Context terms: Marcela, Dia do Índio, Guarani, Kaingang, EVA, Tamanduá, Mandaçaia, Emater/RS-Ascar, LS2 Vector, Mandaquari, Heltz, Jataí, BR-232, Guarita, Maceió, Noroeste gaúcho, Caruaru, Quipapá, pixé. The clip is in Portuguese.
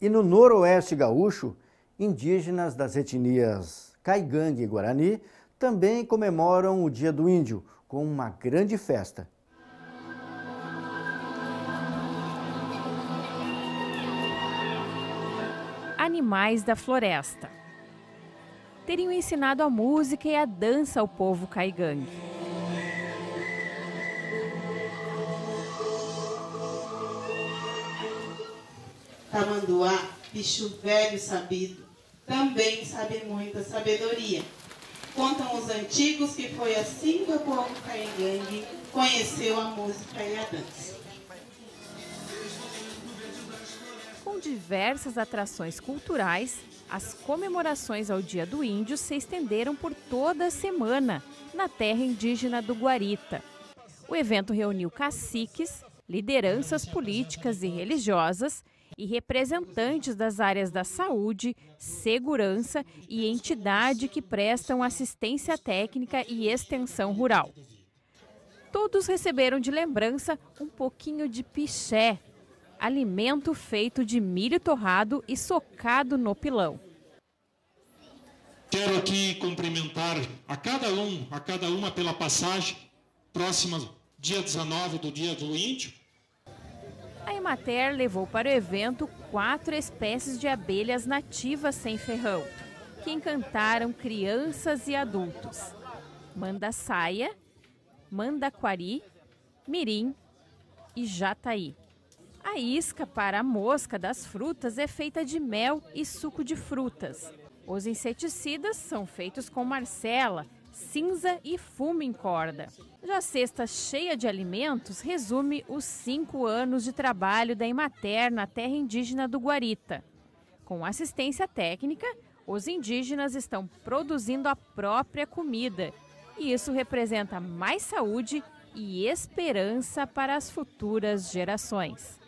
E no noroeste gaúcho, indígenas das etnias Kaingang e Guarani também comemoram o Dia do Índio, com uma grande festa. Animais da floresta teriam ensinado a música e a dança ao povo Kaingang. Tamanduá, bicho velho sabido, também sabe muita sabedoria. Contam os antigos que foi assim que o povo Kaingang conheceu a música e a dança. Com diversas atrações culturais, as comemorações ao Dia do Índio se estenderam por toda a semana na terra indígena do Guarita. O evento reuniu caciques, lideranças políticas e religiosas e representantes das áreas da saúde, segurança e entidade que prestam assistência técnica e extensão rural. Todos receberam de lembrança um pouquinho de pixé, alimento feito de milho torrado e socado no pilão. Quero aqui cumprimentar a cada um, a cada uma pela passagem, próxima dia 19 do Dia do Índio. A Emater levou para o evento 4 espécies de abelhas nativas sem ferrão, que encantaram crianças e adultos: mandaçaia, mandaquari, mirim e jataí. A isca para a mosca das frutas é feita de mel e suco de frutas. Os inseticidas são feitos com marcela, cinza e fumo em corda. Já a cesta cheia de alimentos resume os 5 anos de trabalho da Emater na terra indígena do Guarita. Com assistência técnica, os indígenas estão produzindo a própria comida. E isso representa mais saúde e esperança para as futuras gerações.